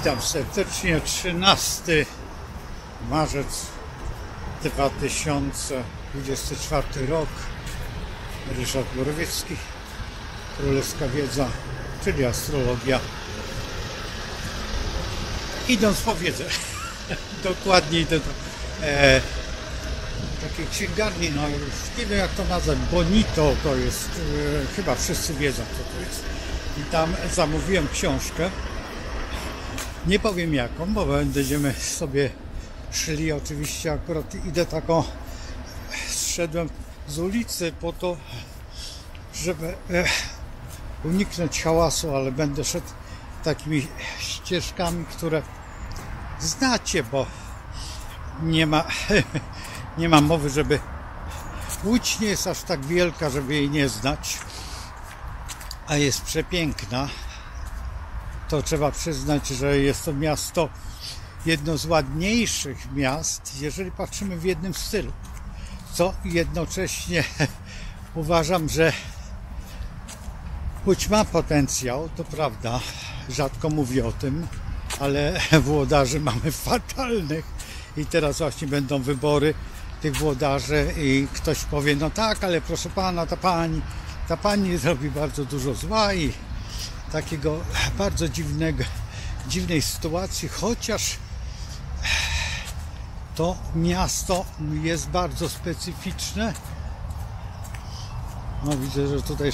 Witam serdecznie, 13 marzec 2024 rok, Ryszard Borowiecki, Królewska Wiedza, czyli astrologia. Idąc po wiedzę, dokładnie idę do takiej księgarni, no już nie wiem jak to nazwać, Bonito to jest, chyba wszyscy wiedzą co to jest. I tam zamówiłem książkę. Nie powiem jaką, bo będziemy sobie szli, oczywiście akurat idę taką, zszedłem z ulicy po to, żeby uniknąć hałasu, ale będę szedł takimi ścieżkami, które znacie, bo nie ma mowy, żeby Łódź nie jest aż tak wielka, żeby jej nie znać, a jest przepiękna. To trzeba przyznać, że jest to miasto, jedno z ładniejszych miast, jeżeli patrzymy w jednym stylu, co jednocześnie uważam, że Łódź ma potencjał, to prawda, rzadko mówię o tym, ale włodarzy mamy fatalnych i teraz właśnie będą wybory tych włodarzy i ktoś powie, no tak, ale proszę pana, ta pani zrobi bardzo dużo zła i takiego bardzo dziwnej sytuacji, chociaż to miasto jest bardzo specyficzne. No widzę, że tutaj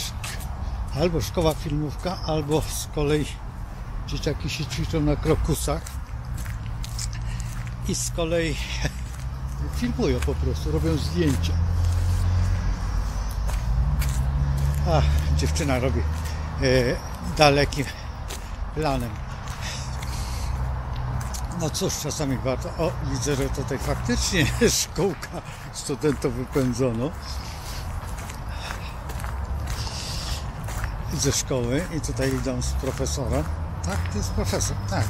albo szkoła filmówka, albo z kolei dzieciaki się ćwiczą na krokusach i z kolei filmują po prostu, robią zdjęcia. A, dziewczyna robi dalekim planem. No cóż, czasami warto. O, widzę, że tutaj faktycznie szkółka studentów wypędzono ze szkoły i tutaj idą z profesorem. Tak, to jest profesor, tak.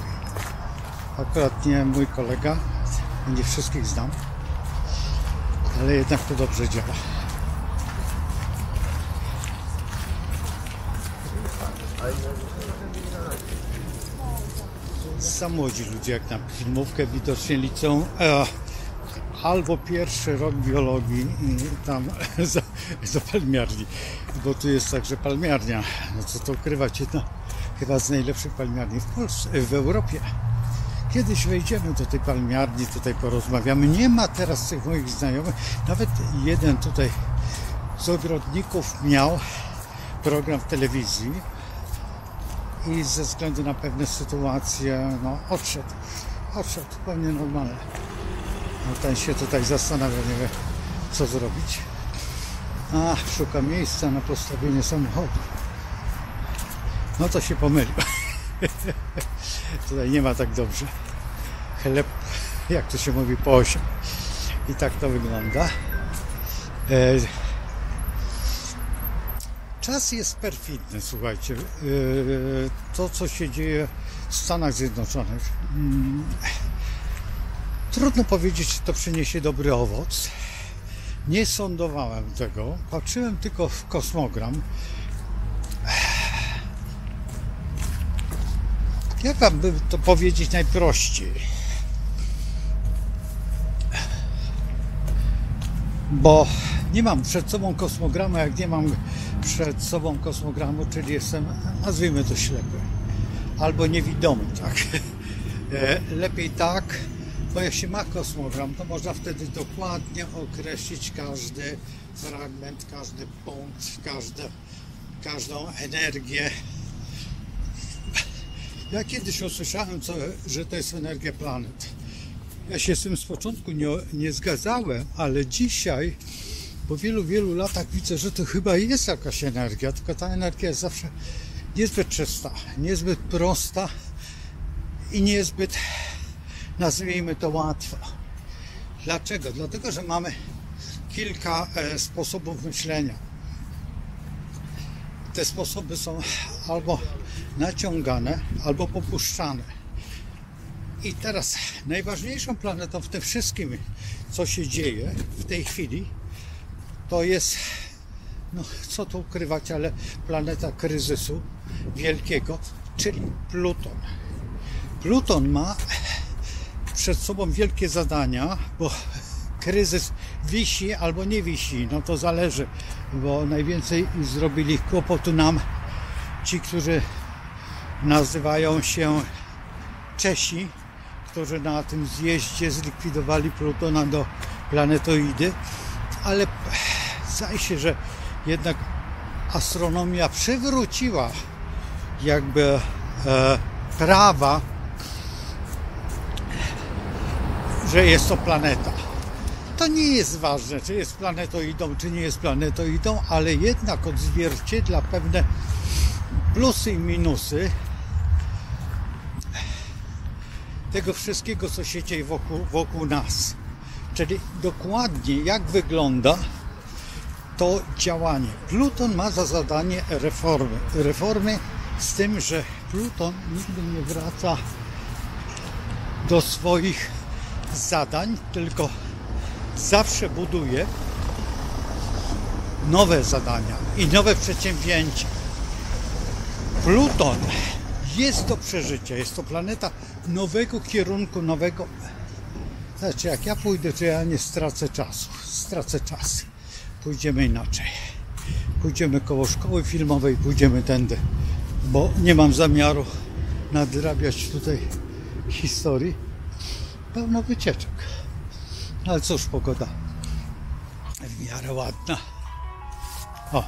Akurat nie mój kolega, nie wszystkich znam, ale jednak to dobrze działa. Za młodzi ludzie jak na filmówkę, widocznie liceum albo pierwszy rok biologii i tam za palmiarni, bo tu jest także palmiarnia, no co to ukrywać, jedna chyba z najlepszych palmiarni w Polsce, w Europie. Kiedyś wejdziemy do tej palmiarni, tutaj porozmawiamy, nie ma teraz tych moich znajomych, nawet jeden tutaj z ogrodników miał program w telewizji i ze względu na pewne sytuacje, no odszedł, zupełnie normalne. No, ten się tutaj zastanawia, nie wie co zrobić. A, szuka miejsca na postawienie samochodu. No to się pomylił. Tutaj nie ma tak dobrze. Chleb, jak to się mówi, po 8. I tak to wygląda. Czas jest perfidny, słuchajcie. To, co się dzieje w Stanach Zjednoczonych, trudno powiedzieć, czy to przyniesie dobry owoc. Nie sądowałem tego, patrzyłem tylko w kosmogram. Jak wam by to powiedzieć najprościej? Bo nie mam przed sobą kosmogramu, jak nie mam przed sobą kosmogramu, czyli jestem, nazwijmy to, ślepy albo niewidomy, tak? Lepiej tak, bo jak się ma kosmogram, to można wtedy dokładnie określić każdy fragment, każdy punkt, każdą energię. Ja kiedyś usłyszałem, że to jest energia planet. Ja się z tym z początku nie zgadzałem, ale dzisiaj po wielu latach widzę, że to chyba jest jakaś energia, tylko ta energia jest zawsze niezbyt czysta, niezbyt prosta i niezbyt, nazwijmy to, łatwa. Dlaczego? Dlatego, że mamy kilka sposobów myślenia. Te sposoby są albo naciągane, albo popuszczane. I teraz najważniejszą planetą w tym wszystkim, co się dzieje w tej chwili, to jest, no co tu ukrywać, ale planeta kryzysu wielkiego, czyli Pluton. Pluton ma przed sobą wielkie zadania, bo kryzys wisi albo nie wisi, no to zależy, bo najwięcej zrobili kłopotu nam ci, którzy nazywają się Czesi, którzy na tym zjeździe zlikwidowali Plutona do planetoidy, ale zdaje się, że jednak astronomia przywróciła jakby prawa, że jest to planeta. To nie jest ważne, czy jest planetoidą, czy nie jest planetoidą, ale jednak odzwierciedla pewne plusy i minusy tego wszystkiego, co się dzieje wokół nas. Czyli dokładnie jak wygląda to działanie. Pluton ma za zadanie reformy. Reformy z tym, że Pluton nigdy nie wraca do swoich zadań, tylko zawsze buduje nowe zadania i nowe przedsięwzięcia. Pluton jest do przeżycia, jest to planeta nowego kierunku, nowego... Znaczy, jak ja pójdę, to ja nie stracę czasu. Stracę czas. Pójdziemy inaczej. Pójdziemy koło szkoły filmowej, pójdziemy tędy, bo nie mam zamiaru nadrabiać tutaj historii. Pełno wycieczek. Ale cóż, pogoda w miarę ładna. O.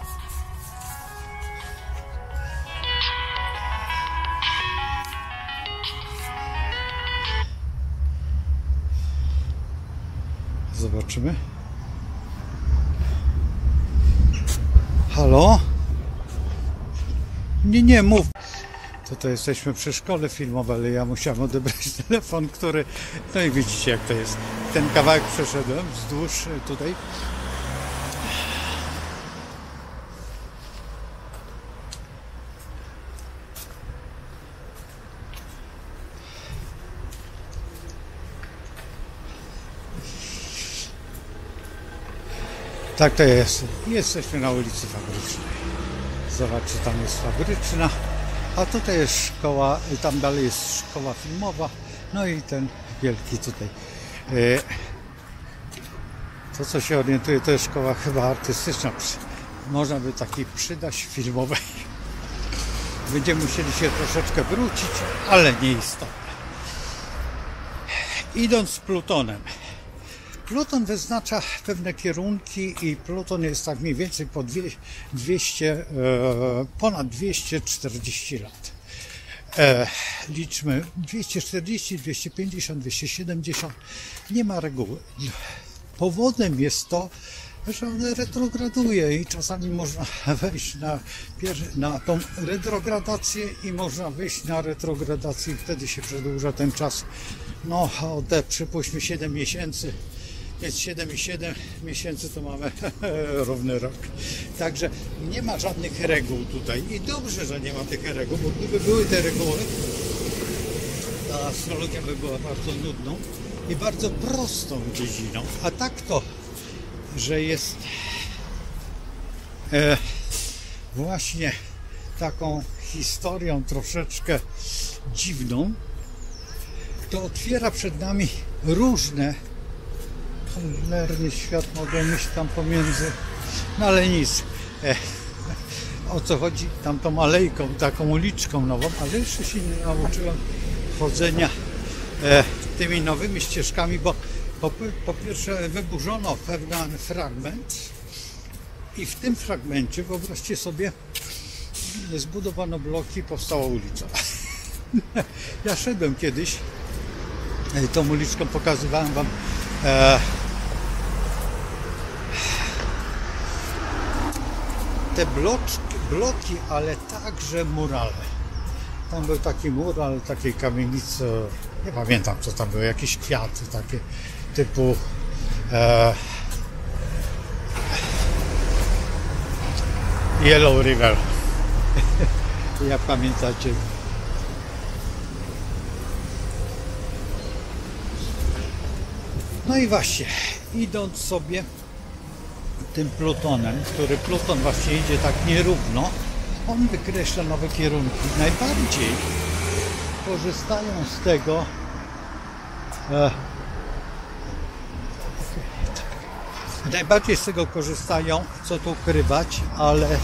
Zobaczymy. Halo? Nie, mów. To jesteśmy przy szkole filmowej, ale ja musiałem odebrać telefon, który... No i widzicie, jak to jest. Ten kawałek przeszedłem wzdłuż tutaj. Tak to jest. Jesteśmy na ulicy Fabrycznej. Zobaczcie, tam jest Fabryczna. A tutaj jest szkoła, tam dalej jest szkoła filmowa, no i ten wielki tutaj. To, co się orientuje, to jest szkoła chyba artystyczna. Można by takiej przydać filmowej. Będziemy musieli się troszeczkę wrócić, ale nieistotne. Idąc z Plutonem. Pluton wyznacza pewne kierunki i Pluton jest tak mniej więcej po ponad 240 lat. Liczmy 240, 250, 270. Nie ma reguły. Powodem jest to, że on retrograduje i czasami można wejść na tą retrogradację i można wyjść na retrogradację i wtedy się przedłuża ten czas. No, przypuśćmy 7 miesięcy. Jest 7,7 miesięcy, to mamy równy rok. Także nie ma żadnych reguł tutaj. I dobrze, że nie ma tych reguł, bo gdyby były te reguły, ta astrologia by była bardzo nudną i bardzo prostą dziedziną. A tak to, że jest właśnie taką historią troszeczkę dziwną, to otwiera przed nami różne... Cholernie świat mogę iść tam pomiędzy, no ale nic. O co chodzi? Tamtą alejką, taką uliczką nową, ale jeszcze się nie nauczyłem chodzenia tymi nowymi ścieżkami, bo po pierwsze wyburzono pewien fragment i w tym fragmencie, wyobraźcie sobie, zbudowano bloki, powstała ulica. Ja szedłem kiedyś tą uliczką, pokazywałem wam te bloki, ale także murale. Tam był taki mural, takiej kamienicy, nie pamiętam co tam były, jakieś kwiaty takie typu Yellow River. Jak pamiętacie? No i właśnie, idąc sobie tym Plutonem, który Pluton właśnie idzie tak nierówno, on wykreśla nowe kierunki. Najbardziej korzystają z tego, najbardziej z tego korzystają, co tu ukrywać, ale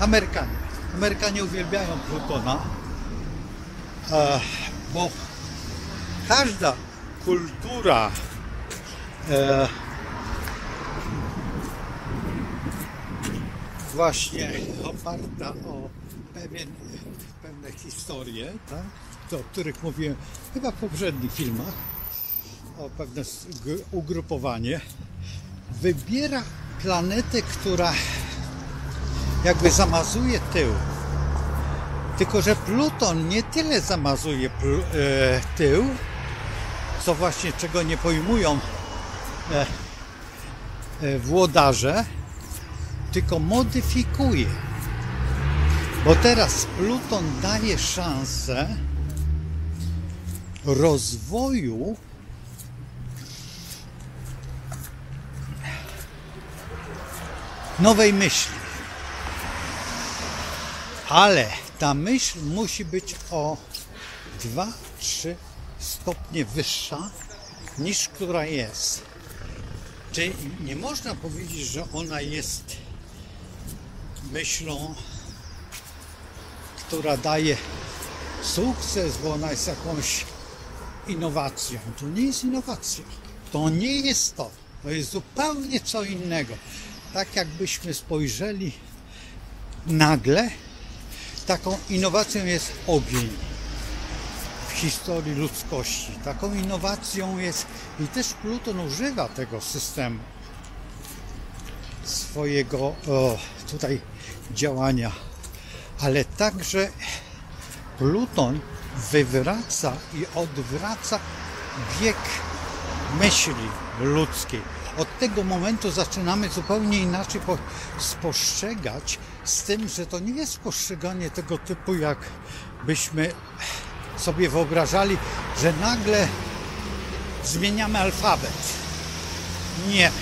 Amerykanie. Amerykanie uwielbiają Plutona, bo każda kultura właśnie oparta o pewne historie, tak, o których mówiłem chyba w poprzednich filmach, o pewne ugrupowanie, wybiera planetę, która jakby zamazuje tył. Tylko że Pluton nie tyle zamazuje tył, co właśnie czego nie pojmują włodarze, tylko modyfikuje. Bo teraz Pluton daje szansę rozwoju nowej myśli. Ale ta myśl musi być o 2-3 stopnie wyższa niż która jest. Czyli nie można powiedzieć, że ona jest myślą, która daje sukces, bo ona jest jakąś innowacją. To nie jest innowacja. To nie jest to. To jest zupełnie co innego. Tak jakbyśmy spojrzeli nagle, taką innowacją jest ogień w historii ludzkości. Taką innowacją jest, i też Pluton używa tego systemu swojego tutaj działania, ale także Pluton wywraca i odwraca bieg myśli ludzkiej. Od tego momentu zaczynamy zupełnie inaczej spostrzegać, z tym, że to nie jest postrzeganie tego typu, jak byśmy sobie wyobrażali, że nagle zmieniamy alfabet. Nie.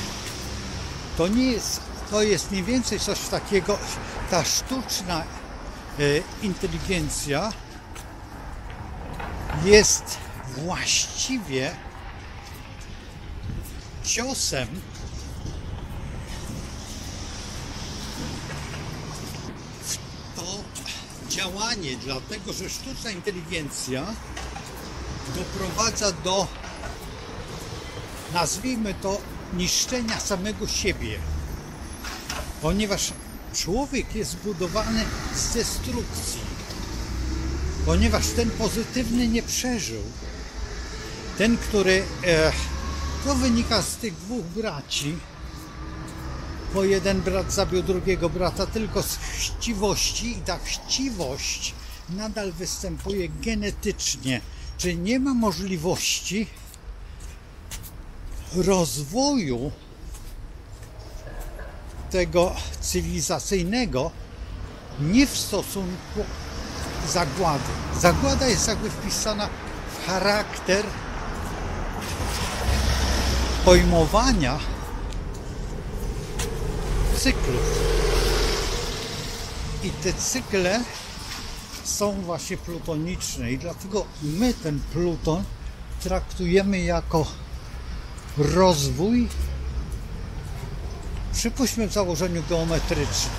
To nie jest, to jest mniej więcej coś takiego, ta sztuczna inteligencja jest właściwie ciosem w to działanie, dlatego że sztuczna inteligencja doprowadza do, nazwijmy to, niszczenia samego siebie, ponieważ człowiek jest zbudowany z destrukcji, ponieważ ten pozytywny nie przeżył, ten, który to wynika z tych dwóch braci, bo jeden brat zabił drugiego brata tylko z chciwości i ta chciwość nadal występuje genetycznie, czyli nie ma możliwości rozwoju tego cywilizacyjnego nie w stosunku zagłady. Zagłada jest jakby wpisana w charakter pojmowania cyklów. I te cykle są właśnie plutoniczne i dlatego my ten Pluton traktujemy jako rozwój, przypuśćmy, w założeniu geometrycznym.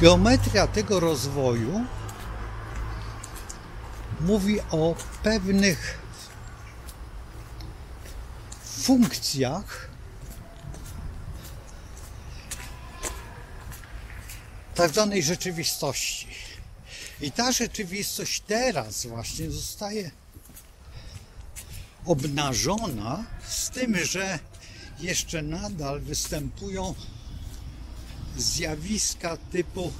Geometria tego rozwoju mówi o pewnych funkcjach tak zwanej rzeczywistości. I ta rzeczywistość teraz właśnie zostaje obnażona, z tym, że jeszcze nadal występują zjawiska typu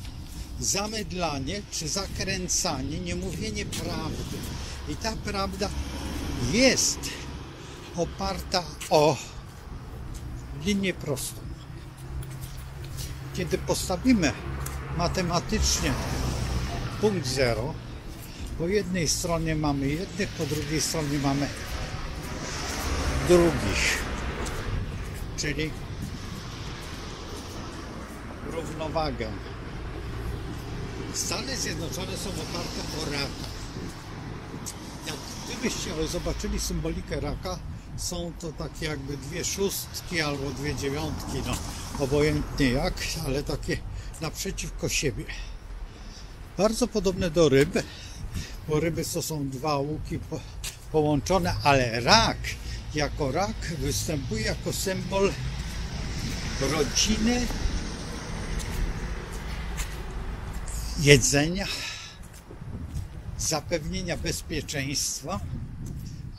zamydlanie czy zakręcanie, niemówienie prawdy. I ta prawda jest oparta o linię prostą. Kiedy postawimy matematycznie punkt 0, po jednej stronie mamy jednych, po drugiej stronie mamy drugich, czyli równowagę. Stany Zjednoczone są oparte o raka. Jak gdybyście zobaczyli symbolikę raka, są to takie jakby 2 szóstki albo 2 dziewiątki, no obojętnie jak, ale takie naprzeciwko siebie. Bardzo podobne do ryb, bo ryby to są 2 łuki połączone, ale rak jako rak występuje jako symbol rodziny, jedzenia, zapewnienia bezpieczeństwa,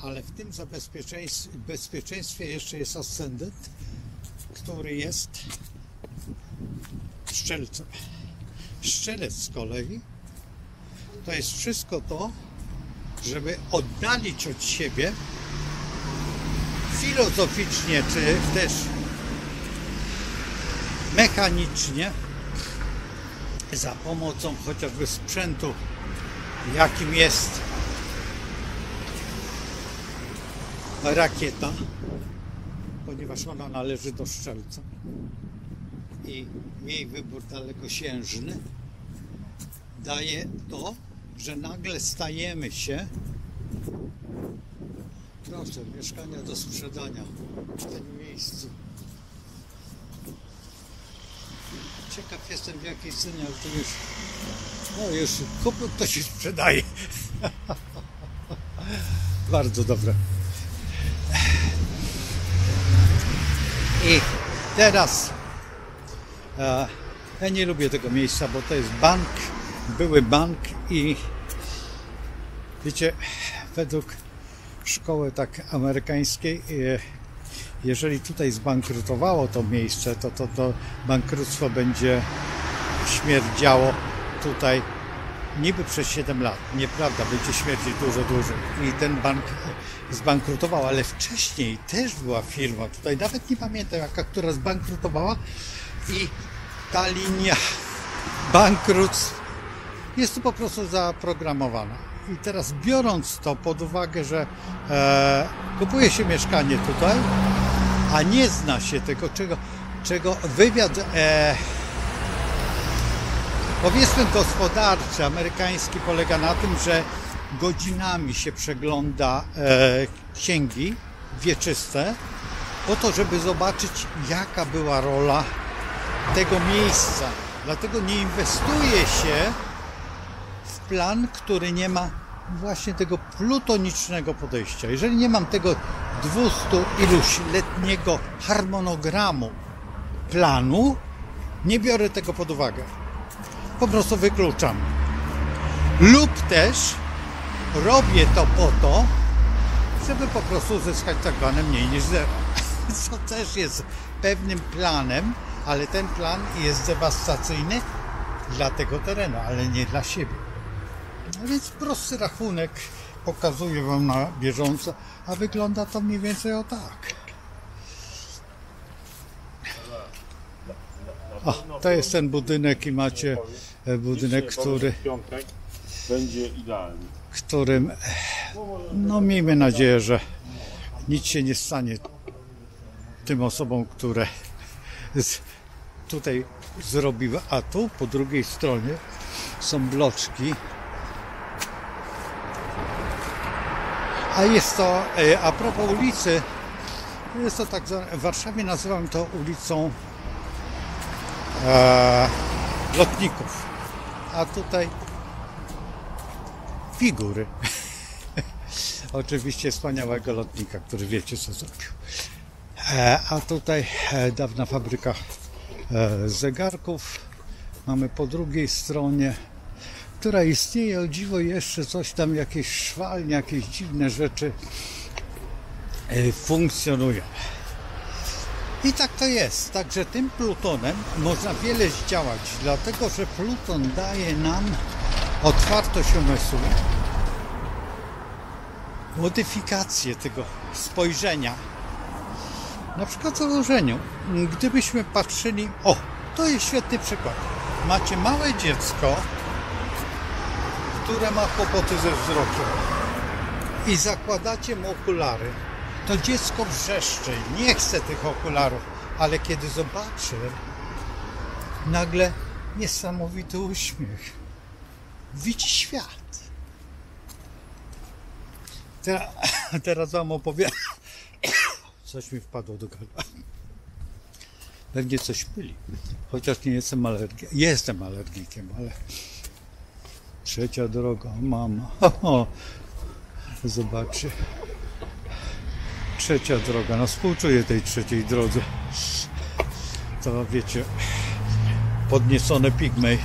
ale w tym bezpieczeństwie jeszcze jest ascendent, który jest Strzelcem. Strzelec z kolei to jest wszystko to, żeby oddalić od siebie filozoficznie, czy też mechanicznie, za pomocą chociażby sprzętu, jakim jest rakieta, ponieważ ona należy do strzelca i jej wybór dalekosiężny daje to, że nagle stajemy się, proszę, mieszkania do sprzedania w tym miejscu. Ciekaw jestem, w jakiej cenie, ale to już, no już kupił, to się sprzedaje. Bardzo dobre. I teraz ja nie lubię tego miejsca, bo to jest bank, były bank i wiecie, według szkoły tak amerykańskiej, jeżeli tutaj zbankrutowało to miejsce, to bankructwo będzie śmierdziało tutaj niby przez 7 lat. Nieprawda, będzie śmierdzić dużo dłużej. I ten bank zbankrutował, ale wcześniej też była firma, tutaj nawet nie pamiętam jaka, która zbankrutowała i ta linia bankructw jest tu po prostu zaprogramowana. I teraz biorąc to pod uwagę, że kupuje się mieszkanie tutaj, a nie zna się tego, czego wywiad powiedzmy gospodarczy amerykański polega na tym, że godzinami się przegląda księgi wieczyste po to, żeby zobaczyć, jaka była rola tego miejsca. Dlatego nie inwestuje się w plan, który nie ma właśnie tego plutonicznego podejścia. Jeżeli nie mam tego 200-iluś-letniego harmonogramu planu, nie biorę tego pod uwagę. Po prostu wykluczam. Lub też robię to po to, żeby po prostu uzyskać tak zwane mniej niż zero. Co też jest pewnym planem, ale ten plan jest dewastacyjny dla tego terenu, ale nie dla siebie. No więc prosty rachunek pokazuję wam na bieżąco, a wygląda to mniej więcej o tak. O, to jest ten budynek i macie budynek, który będzie idealny. Którym, no miejmy nadzieję, że nic się nie stanie tym osobom, które tutaj zrobiły. A tu po drugiej stronie są bloczki. A jest to, a propos ulicy, jest to tak, w Warszawie nazywam to ulicą lotników, a tutaj figury. Oczywiście wspaniałego lotnika, który wiecie co zrobił. A tutaj dawna fabryka zegarków. Mamy po drugiej stronie, która istnieje o dziwo jeszcze coś tam, jakieś szwalnie, jakieś dziwne rzeczy funkcjonują. I tak to jest. Także tym Plutonem można wiele zdziałać, dlatego że Pluton daje nam otwartość umysłu, modyfikację tego spojrzenia. Na przykład w założeniu, gdybyśmy patrzyli, o, to jest świetny przykład. Macie małe dziecko, które ma kłopoty ze wzrokiem i zakładacie mu okulary. To dziecko wrzeszczy, nie chce tych okularów, ale kiedy zobaczy, nagle niesamowity uśmiech. widzi świat. Teraz wam opowiem. Coś mi wpadło do gardła. Pewnie coś myli. Chociaż nie jestem alergikiem. Jestem alergikiem, ale... Trzecia droga, mama. Zobaczcie. Trzecia droga. No współczuję tej trzeciej drodze. To wiecie... Podniecone pigmej.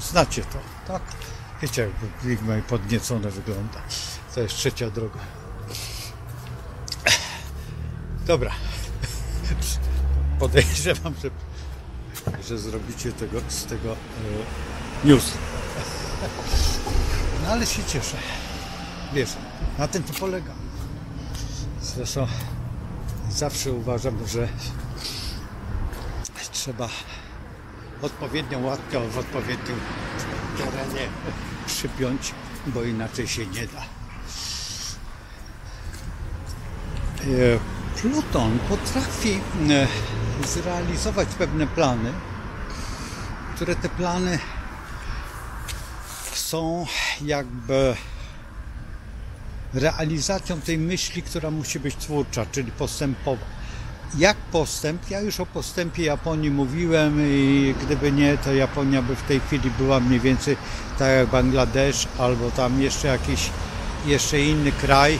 Znacie to, tak? Wiecie, jakby pigmej podniecone wygląda. To jest trzecia droga. Dobra. Podejrzewam, że zrobicie tego, z tego news. No ale się cieszę. Wiesz, na tym to polega. Zresztą zawsze uważam, że trzeba odpowiednią łatkę w odpowiednim terenie przypiąć, bo inaczej się nie da. Pluton potrafi zrealizować pewne plany, które te plany są jakby realizacją tej myśli, która musi być twórcza, czyli postępowa. Jak postęp? Ja już o postępie Japonii mówiłem i gdyby nie, to Japonia by w tej chwili była mniej więcej tak jak Bangladesz albo tam jeszcze jakiś inny kraj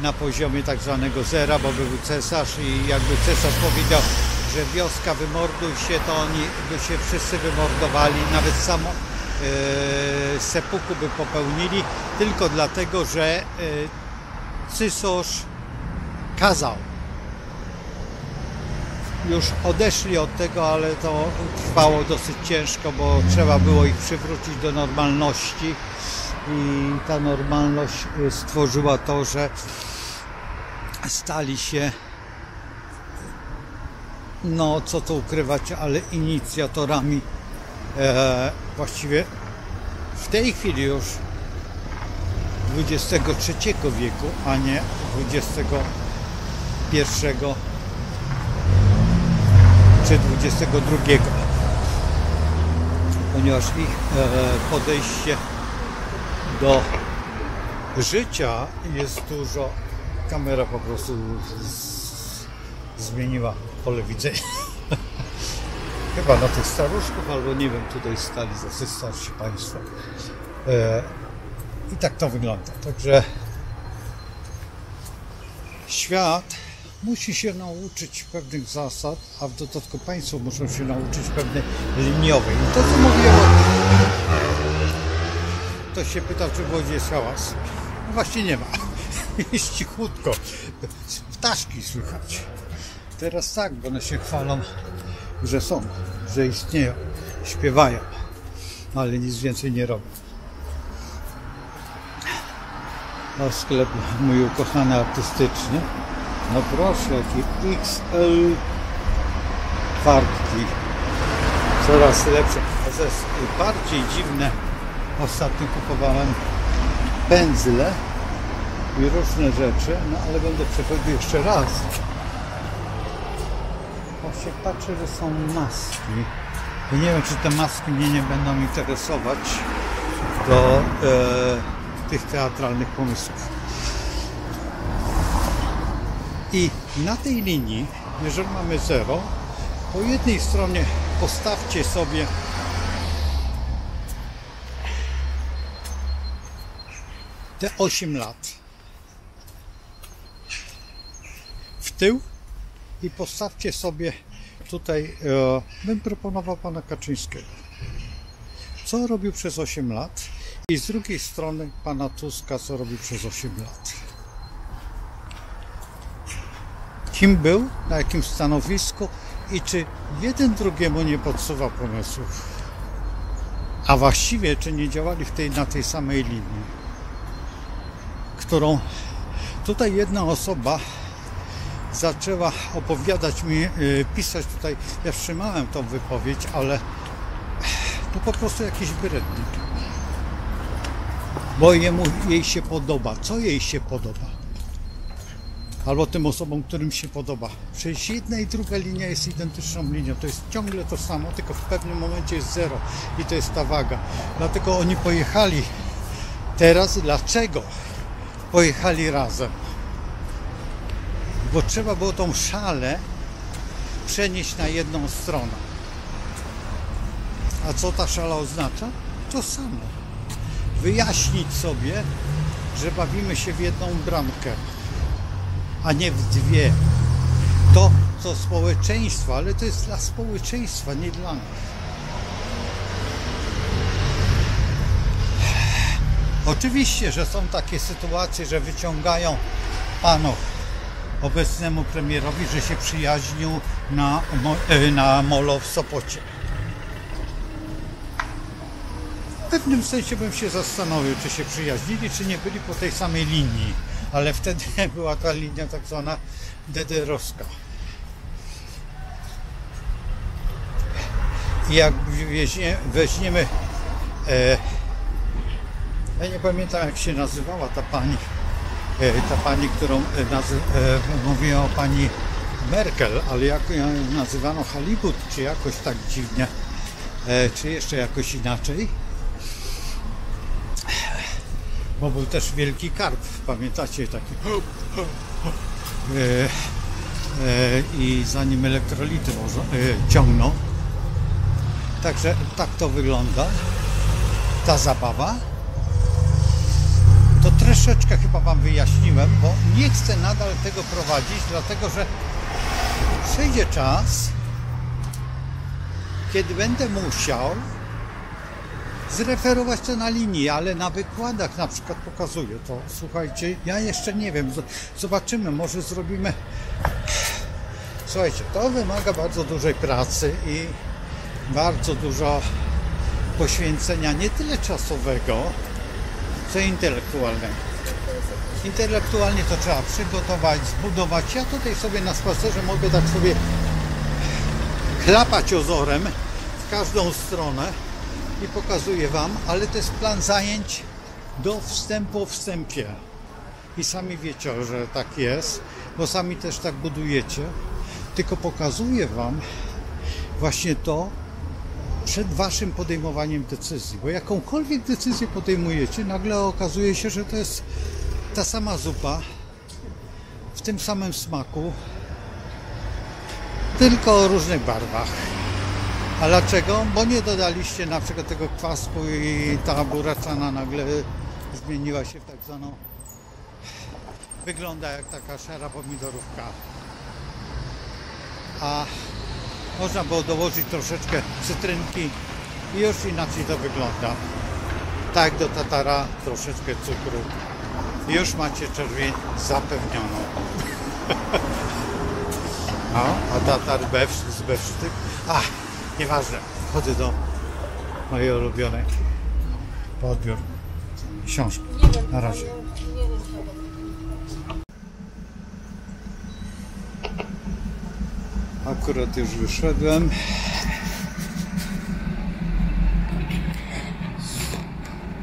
na poziomie tak zwanego zera, bo był cesarz i jakby cesarz powiedział, że wioska wymorduj się, to oni by się wszyscy wymordowali, nawet samo seppuku by popełnili, tylko dlatego, że cesarz kazał. Już odeszli od tego, ale to trwało dosyć ciężko, bo trzeba było ich przywrócić do normalności i ta normalność stworzyła to, że stali się, no co tu ukrywać, ale inicjatorami właściwie w tej chwili już XXIII wieku, a nie XXI czy XXII, ponieważ ich podejście do życia jest dużo... Kamera po prostu zmieniła pole widzenia. Chyba na tych staruszków, albo nie wiem, tutaj stali dosyć starsi państwo. I tak to wygląda. Także świat musi się nauczyć pewnych zasad, a w dodatku państwo muszą się nauczyć pewnej liniowej. I to, co mówiłem, ktoś się pytał, czy w Łodzi jest hałas. No właśnie nie ma. Jest cichutko. Ptaszki słychać. Teraz tak, bo one się chwalą, że są, że istnieją, śpiewają, ale nic więcej nie robią. A sklep mój ukochany artystyczny. No proszę, jakie XL kwartki, coraz lepsze. Bardziej dziwne, ostatnio kupowałem pędzle i różne rzeczy, no ale będę przechodził jeszcze raz. Właśnie patrzę, że są maski. Ja nie wiem, czy te maski mnie nie będą interesować do tych teatralnych pomysłów. I na tej linii, jeżeli mamy 0, po jednej stronie postawcie sobie te 8 lat w tył i postawcie sobie tutaj, bym proponował pana Kaczyńskiego, co robił przez 8 lat i z drugiej strony pana Tuska, co robił przez 8 lat. Kim był, na jakim stanowisku i czy jeden drugiemu nie podsuwa pomysłów, a właściwie czy nie działali w tej, na tej samej linii, którą tutaj jedna osoba zaczęła opowiadać mi, pisać tutaj, ja wstrzymałem tą wypowiedź, ale to po prostu jakiś wyrednik, bo jej się podoba, co jej się podoba. albo tym osobom, którym się podoba. Przecież jedna i druga linia jest identyczną linią, to jest ciągle to samo, tylko w pewnym momencie jest zero i to jest ta waga. Dlatego oni pojechali teraz. Dlaczego pojechali razem? Bo trzeba było tą szalę przenieść na jedną stronę. A co ta szala oznacza? To samo. Wyjaśnić sobie, że bawimy się w jedną bramkę, a nie w dwie. To co społeczeństwo, ale to jest dla społeczeństwa, nie dla nas. Oczywiście, że są takie sytuacje, że wyciągają panów obecnemu premierowi, że się przyjaźnił na molo w Sopocie. W pewnym sensie bym się zastanowił, czy się przyjaźnili, czy nie byli po tej samej linii, ale wtedy była ta linia tak zwana DDR-owska. I jak weźmiemy, ja nie pamiętam jak się nazywała ta pani, którą mówiła o pani Merkel, ale jak ją nazywano, Halibut, czy jakoś tak dziwnie, czy jeszcze jakoś inaczej, bo był też wielki karp, pamiętacie taki, i zanim elektrolity ciągną, także tak to wygląda ta zabawa. To troszeczkę chyba wam wyjaśniłem, bo nie chcę nadal tego prowadzić, dlatego że przyjdzie czas, kiedy będę musiał zreferować to na linii, ale na wykładach na przykład pokazuję to. Słuchajcie, ja jeszcze nie wiem, zobaczymy, może zrobimy. Słuchajcie, to wymaga bardzo dużej pracy i bardzo dużo poświęcenia, nie tyle czasowego, co intelektualnego. Intelektualnie to trzeba przygotować, zbudować. Ja tutaj sobie na spacerze mogę tak sobie chlapać ozorem w każdą stronę i pokazuję wam, ale to jest plan zajęć do wstępu o wstępie i sami wiecie, że tak jest, bo sami też tak budujecie, tylko pokazuję wam właśnie to przed waszym podejmowaniem decyzji, bo jakąkolwiek decyzję podejmujecie, nagle okazuje się, że to jest ta sama zupa w tym samym smaku, tylko o różnych barwach. A dlaczego? Bo nie dodaliście na przykład tego kwasku i ta buraczana nagle zmieniła się w tak zwaną, wygląda jak taka szara pomidorówka. A można było dołożyć troszeczkę cytrynki i już inaczej to wygląda. Tak do tatara troszeczkę cukru. I już macie czerwień zapewnioną. No, a tatar z bewsztyk. Nieważne, chodzę do mojej ulubionej po odbiór książki. Na razie. Akurat już wyszedłem.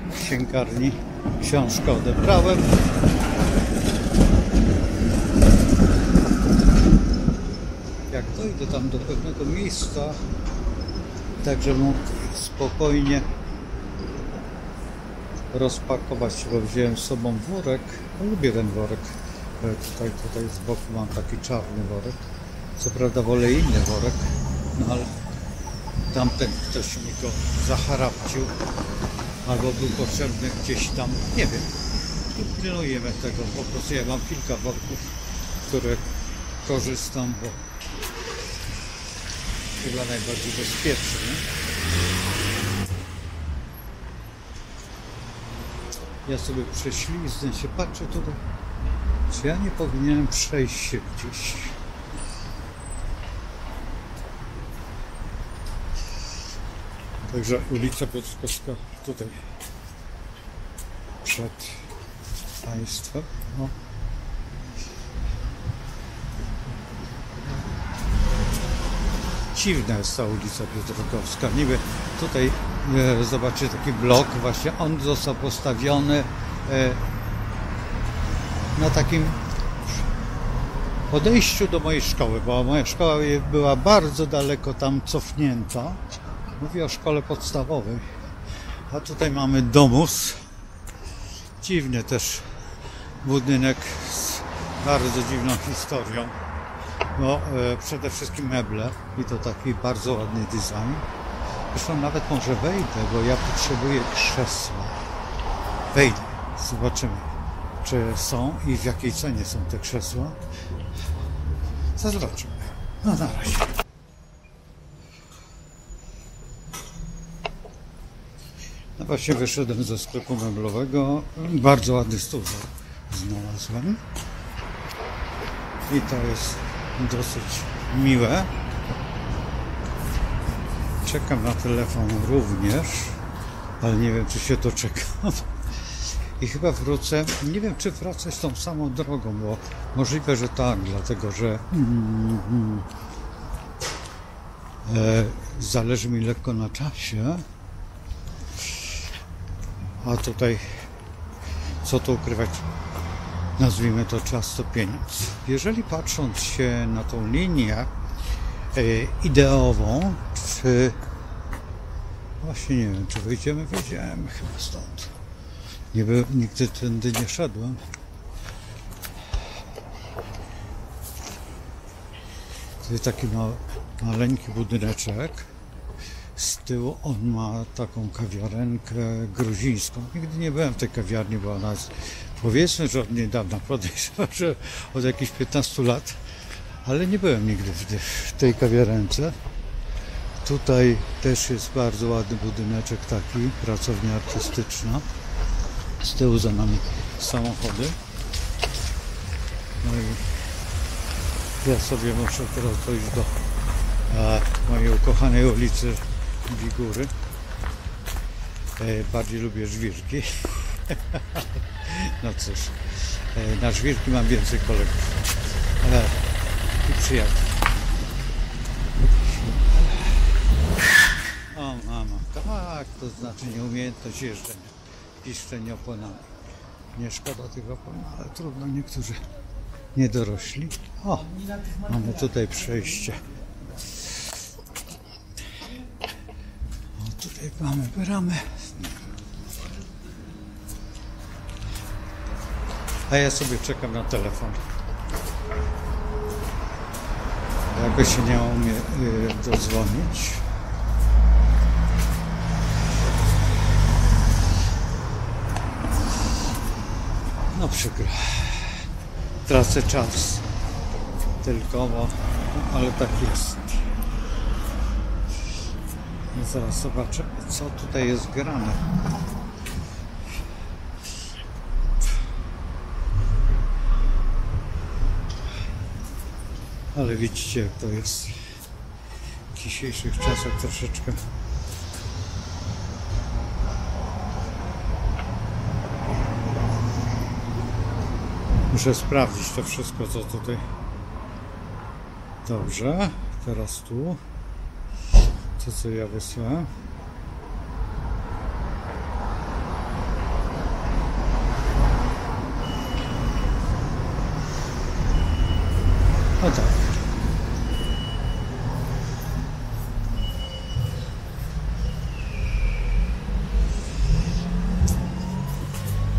W księgarni książkę odebrałem. Jak dojdę tam do pewnego miejsca, tak żebym mógł spokojnie rozpakować, bo wziąłem z sobą worek. Lubię ten worek. Tutaj z boku mam taki czarny worek. Co prawda wolę inny worek, no ale tamten ktoś mi go zaharapcił, albo był potrzebny gdzieś tam, nie wiem. Tu pilnujemy tego, po prostu ja mam kilka worków, które korzystam, bo chyba najbardziej bezpieczny. Ja sobie prześlizgnę się, patrzę tutaj, czy ja nie powinienem przejść się gdzieś. Także ulica Piotrkowska tutaj przed państwem. No. Dziwna jest ta ulica Piotrkowska. Niby tutaj zobaczycie taki blok, właśnie on został postawiony na takim odejściu do mojej szkoły, bo moja szkoła była bardzo daleko tam cofnięta. Mówię o szkole podstawowej. A tutaj mamy domus. Dziwny też budynek z bardzo dziwną historią. No, przede wszystkim meble i to taki bardzo ładny design. Zresztą nawet może wejdę, bo ja potrzebuję krzesła. Wejdę, zobaczymy, czy są i w jakiej cenie są te krzesła. Zobaczymy. No na razie. No właśnie wyszedłem ze sklepu meblowego. Bardzo ładny stół znalazłem. I to jest dosyć miłe. Czekam na telefon również, ale nie wiem, czy się doczekam. I chyba wrócę, nie wiem, czy wracę z tą samą drogą, bo możliwe, że tak, dlatego że zależy mi lekko na czasie. A tutaj, co tu ukrywać, nazwijmy to czas to pieniądz. Jeżeli patrząc się na tą linię ideową, czy właśnie nie wiem, czy wyjdziemy, wyjdziemy chyba stąd. Nie byłem, nigdy tędy nie szedłem. To jest taki maleńki budyneczek. Z tyłu on ma taką kawiarenkę gruzińską. Nigdy nie byłem w tej kawiarni, bo ona jest, powiedzmy, że od niedawna, podejrzewam, że od jakichś 15 lat, ale nie byłem nigdy w tej kawiarence. Tutaj też jest bardzo ładny budyneczek taki, pracownia artystyczna. Z tyłu za nami samochody. No i ja sobie muszę teraz dojść do mojej ukochanej ulicy Wigury. Bardziej lubię żwirki. No cóż, na żwirki mam więcej kolegów i przyjaciół. O mama, tak, to znaczy nieumiejętność jeżdżenia. Piszczenie oponami. Nie szkoda tych opon, ale trudno, niektórzy nie dorośli. O, mamy tutaj przejście. O, tutaj mamy bramę. A ja sobie czekam na telefon. Jakby się nie umie dodzwonić. No przykro, tracę czas tylko, bo, no, ale tak jest. I zaraz zobaczę, co tutaj jest grane. Ale widzicie, jak to jest w dzisiejszych czasach troszeczkę. Muszę sprawdzić to wszystko, co tutaj. Dobrze, teraz tu. To, co ja wysłałem. No tak.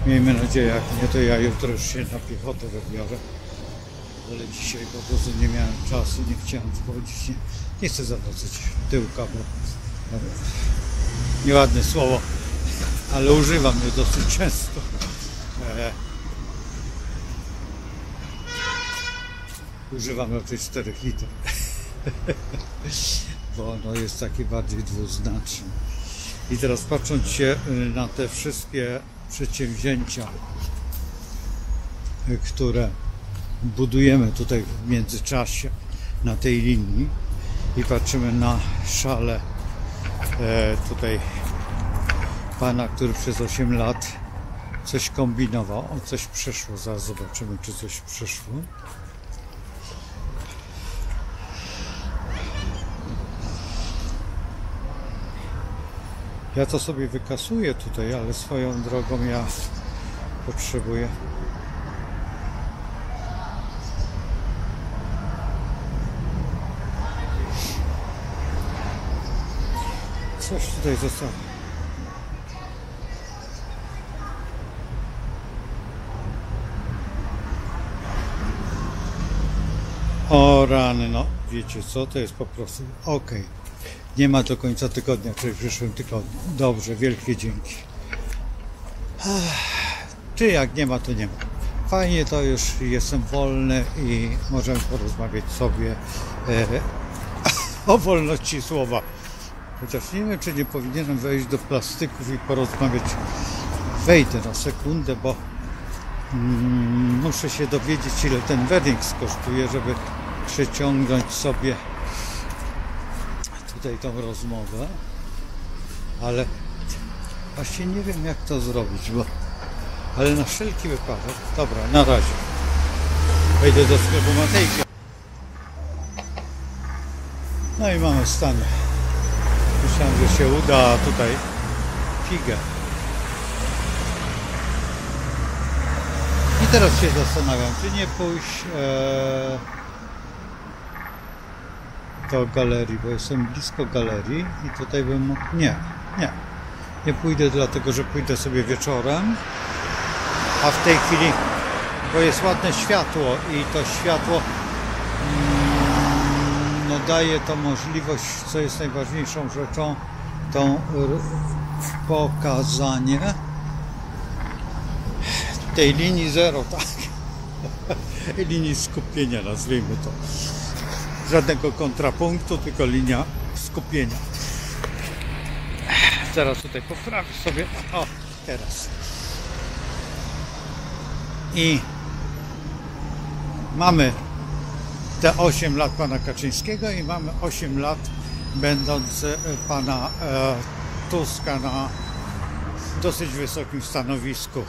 Miejmy nadzieję, jak nie, to ja jutro już się na piechotę wybiorę. Ale dzisiaj po prostu nie miałem czasu, nie chciałem wchodzić. Nie chcę zawracać tyłka, bo nieładne słowo, ale używam je dosyć często. Używam raczej 4 liter, bo ono jest takie bardziej dwuznaczne. I teraz patrząc się na te wszystkie przedsięwzięcia, które budujemy tutaj w międzyczasie na tej linii i patrzymy na szalę tutaj pana, który przez 8 lat coś kombinował, o coś przeszło, zaraz zobaczymy, czy coś przeszło. Ja to sobie wykasuję tutaj, ale swoją drogą ja potrzebuję. Coś tutaj zostało. O rany, no wiecie co, to jest po prostu ok. Nie ma do końca tygodnia, czyli w przyszłym tygodniu. Dobrze, wielkie dzięki. Czy jak nie ma, to nie ma. Fajnie, to już jestem wolny i możemy porozmawiać sobie o wolności słowa. Chociaż nie wiem, czy nie powinienem wejść do plastyków i porozmawiać. Wejdę na sekundę, bo muszę się dowiedzieć, ile ten Wernix kosztuje, żeby przeciągnąć sobie tutaj tą rozmowę. Ale właśnie nie wiem, jak to zrobić, bo... Ale na wszelki wypadek... Dobra, na razie. Wejdę do sklepu Matejka. No i mamy stan. Myślałem, że się uda tutaj figę. I teraz się zastanawiam, czy nie pójść do galerii, bo jestem blisko galerii i tutaj bym mógł... Nie pójdę, dlatego że pójdę sobie wieczorem, a w tej chwili, bo jest ładne światło i to światło no daje to możliwość, co jest najważniejszą rzeczą, tą pokazanie tej linii zero, tak, linii skupienia, nazwijmy to, żadnego kontrapunktu, tylko linia skupienia. Teraz tutaj poprawię sobie, o, teraz. I mamy te 8 lat pana Kaczyńskiego i mamy 8 lat będąc pana Tuska na dosyć wysokim stanowisku.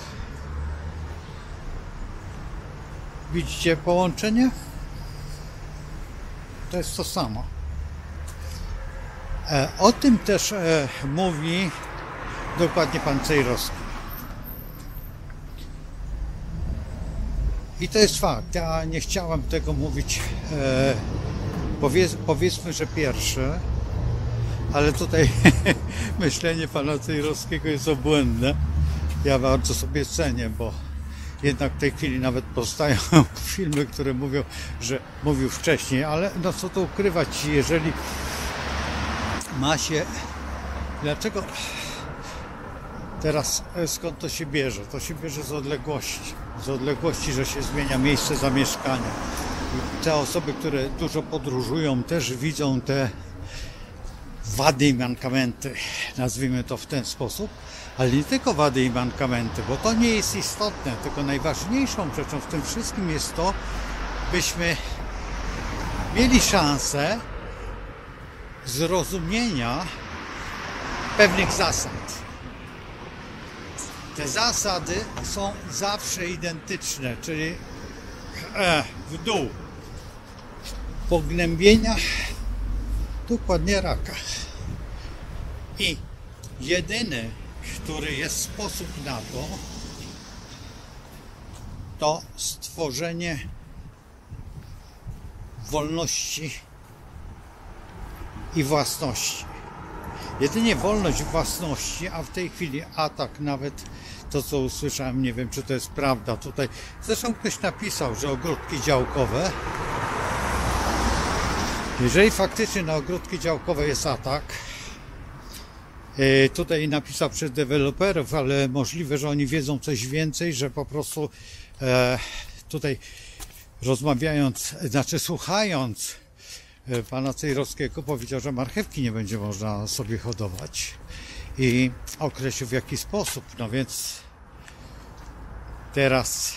Widzicie połączenie? To jest to samo. O tym też mówi dokładnie pan Cejrowski. I to jest fakt. Ja nie chciałem tego mówić, powiedzmy, że pierwszy, ale tutaj myślenie pana Cejrowskiego jest obłędne. Ja bardzo sobie cenię, bo jednak w tej chwili nawet powstają filmy, które mówią, że mówił wcześniej, ale no co tu ukrywać, jeżeli ma się... Dlaczego? Teraz skąd to się bierze? To się bierze z odległości. Z odległości, że się zmienia miejsce zamieszkania. I te osoby, które dużo podróżują, też widzą te wady i mankamenty, nazwijmy to w ten sposób, ale nie tylko wady i mankamenty, bo to nie jest istotne, tylko najważniejszą rzeczą w tym wszystkim jest to, byśmy mieli szansę zrozumienia pewnych zasad. Te zasady są zawsze identyczne, czyli w dół pognębienia, dokładnie raka. I jedyny, który jest sposób na to, to stworzenie wolności i własności. Jedynie wolność własności, a w tej chwili atak, nawet to, co usłyszałem, nie wiem, czy to jest prawda tutaj. Zresztą ktoś napisał, że ogródki działkowe. Jeżeli faktycznie na ogródki działkowe jest atak, tutaj napisał przez deweloperów, ale możliwe, że oni wiedzą coś więcej, że po prostu tutaj rozmawiając, znaczy słuchając pana Cejrowskiego, powiedział, że marchewki nie będzie można sobie hodować i określił, w jaki sposób. No więc teraz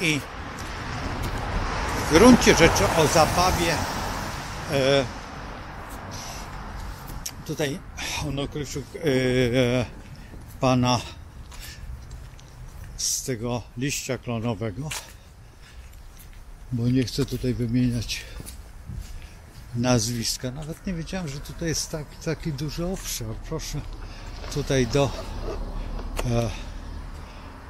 i w gruncie rzeczy o zabawie tutaj on określił pana z tego liścia klonowego, bo nie chcę tutaj wymieniać nazwiska. Nawet nie wiedziałem, że tutaj jest taki duży obszar. Proszę, tutaj do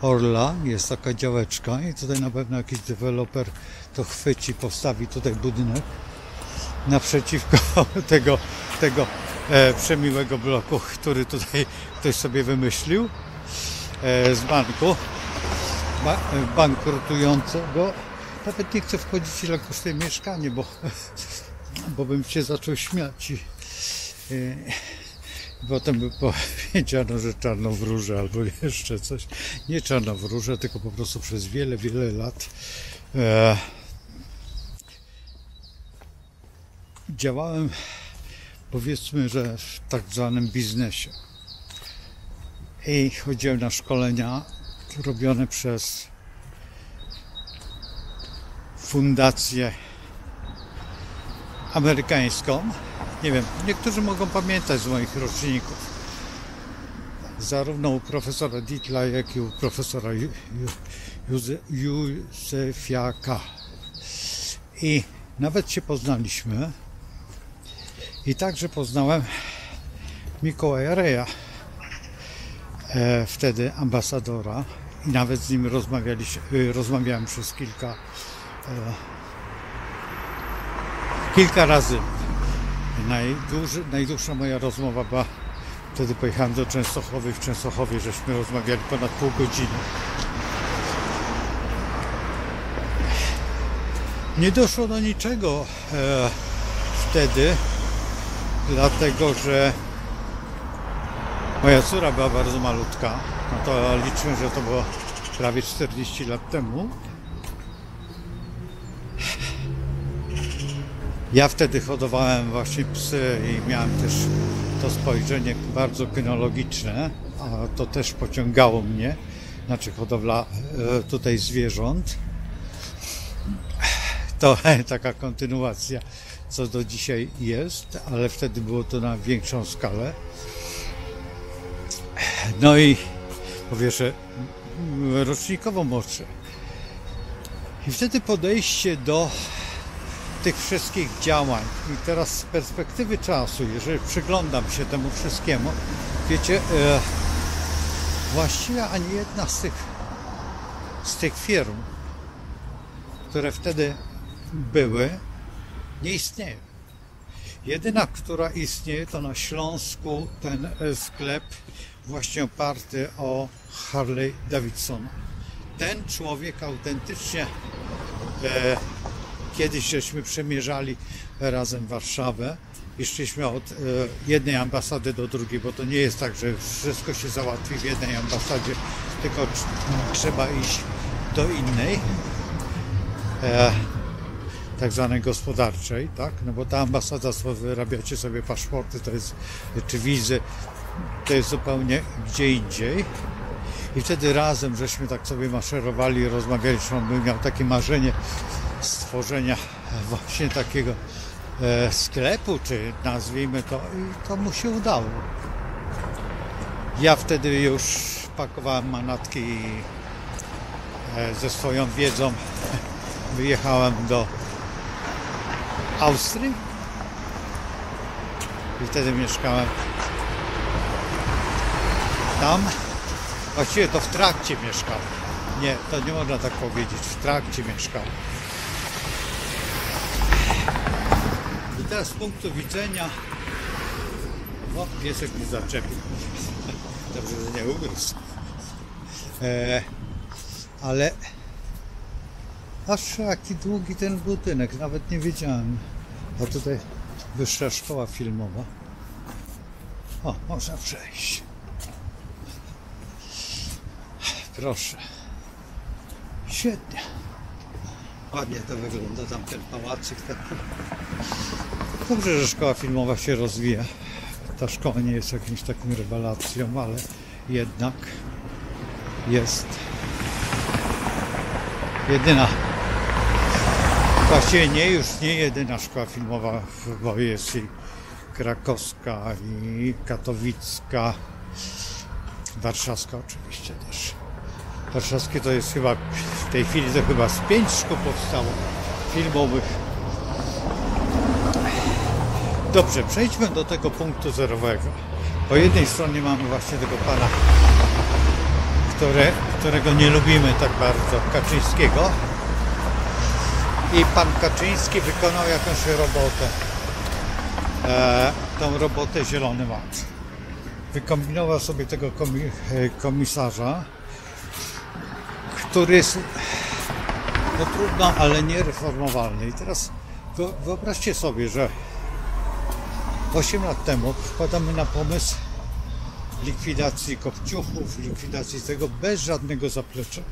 Orla jest taka działeczka i tutaj na pewno jakiś deweloper to chwyci, postawi tutaj budynek naprzeciwko tego przemiłego bloku, który tutaj ktoś sobie wymyślił z banku, bankrutującego. Nawet nie chcę wchodzić, ile kosztuje mieszkanie, bo bym się zaczął śmiać. Potem by powiedziano, że czarną wróżę albo jeszcze coś. Nie czarną wróżę, tylko po prostu przez wiele, wiele lat działałem, powiedzmy, że w tak zwanym biznesie. I chodziłem na szkolenia robione przez fundację amerykańską. Nie wiem, niektórzy mogą pamiętać z moich roczników. Zarówno u profesora Dietla, jak i u profesora Józefiaka. I nawet się poznaliśmy. I także poznałem Mikołaja Reja, wtedy ambasadora. I nawet z nim rozmawiałem przez kilka razy. Najdłuższa moja rozmowa była, wtedy pojechałem do Częstochowy, w Częstochowie żeśmy rozmawiali ponad pół godziny. Nie doszło do niczego wtedy, dlatego że moja córa była bardzo malutka, no to liczyłem, że to było prawie 40 lat temu. Ja wtedy hodowałem właśnie psy i miałem też to spojrzenie bardzo kynologiczne, a to też pociągało mnie, znaczy hodowla tutaj zwierząt. To taka kontynuacja, co do dzisiaj jest, ale wtedy było to na większą skalę. No i powiesz, że rocznikowo młodsze. I wtedy podejście do tych wszystkich działań i teraz z perspektywy czasu, jeżeli przyglądam się temu wszystkiemu, wiecie, właściwie ani jedna z tych firm, które wtedy były, nie istnieje. Jedyna, która istnieje, to na Śląsku ten sklep właśnie oparty o Harley Davidsona. Ten człowiek autentycznie kiedyś żeśmy przemierzali razem Warszawę i szliśmy od jednej ambasady do drugiej, bo to nie jest tak, że wszystko się załatwi w jednej ambasadzie, tylko trzeba iść do innej, tak zwanej gospodarczej, tak? No bo ta ambasada, co wyrabiacie sobie paszporty, to jest, czy wizy, to jest zupełnie gdzie indziej. I wtedy razem żeśmy tak sobie maszerowali i rozmawialiśmy. On by miał takie marzenie stworzenia właśnie takiego sklepu, czy nazwijmy to, i to mu się udało. Ja wtedy już pakowałem manatki i ze swoją wiedzą wyjechałem do Austrii i wtedy mieszkałem tam. Właściwie to w trakcie mieszkałem. Nie, to nie można tak powiedzieć. W trakcie mieszkałem. I teraz z punktu widzenia... O, piesek mi zaczepił. Dobrze, że nie ugryzł. Ale... aż taki długi ten budynek. Nawet nie wiedziałem. A tutaj Wyższa Szkoła Filmowa. O, można przejść. Proszę. Świetnie. Ładnie to wygląda, tam ten pałacyk. Dobrze, że szkoła filmowa się rozwija. Ta szkoła nie jest jakimś takim rewelacją, ale jednak jest jedyna. Właściwie nie, już nie jedyna szkoła filmowa, bo jest i krakowska, i katowicka, warszawska oczywiście też. Warszawskie to jest chyba, w tej chwili to chyba z 5 szkół powstało filmowych. Dobrze, przejdźmy do tego punktu zerowego. Po jednej stronie mamy właśnie tego pana, którego nie lubimy tak bardzo, Kaczyńskiego. I pan Kaczyński wykonał jakąś robotę. tą robotę Zielony Ład. Wykombinował sobie tego komisarza, który jest no trudno, ale niereformowalny. I teraz wyobraźcie sobie, że 8 lat temu wpadamy na pomysł likwidacji kopciuchów, likwidacji tego bez żadnego zaplecza.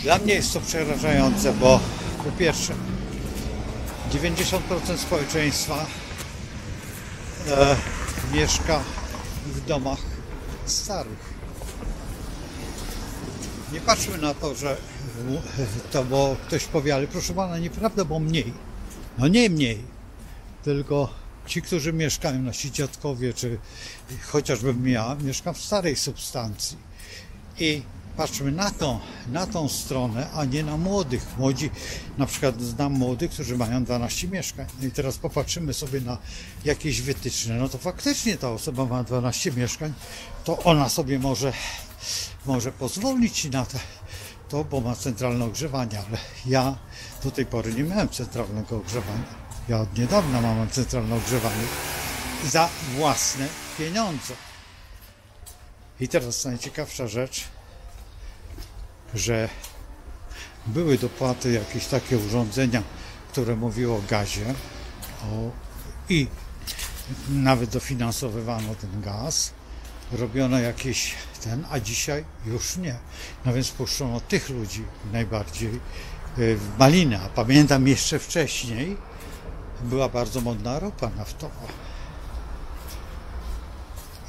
Dla mnie jest to przerażające, bo po pierwsze 90% społeczeństwa mieszka w domach starych. Nie patrzmy na to, że to bo ktoś powie, ale proszę pana, nieprawda, bo mniej. No nie mniej, tylko ci, którzy mieszkają, nasi dziadkowie, czy chociażbym ja, mieszkam w starej substancji. I patrzmy na tą stronę, a nie na młodych. Młodzi, na przykład znam młodych, którzy mają 12 mieszkań. No i teraz popatrzymy sobie na jakieś wytyczne. No to faktycznie ta osoba ma 12 mieszkań, to ona sobie może pozwolić na to, bo ma centralne ogrzewanie, ale ja do tej pory nie miałem centralnego ogrzewania. Ja od niedawna mam centralne ogrzewanie za własne pieniądze. I teraz najciekawsza rzecz, że były dopłaty, jakieś takie urządzenia, które mówiły o gazie i nawet dofinansowywano ten gaz, robiono jakiś ten, a dzisiaj już nie. No więc puszczono tych ludzi najbardziej w malinę. A pamiętam jeszcze wcześniej była bardzo modna ropa naftowa.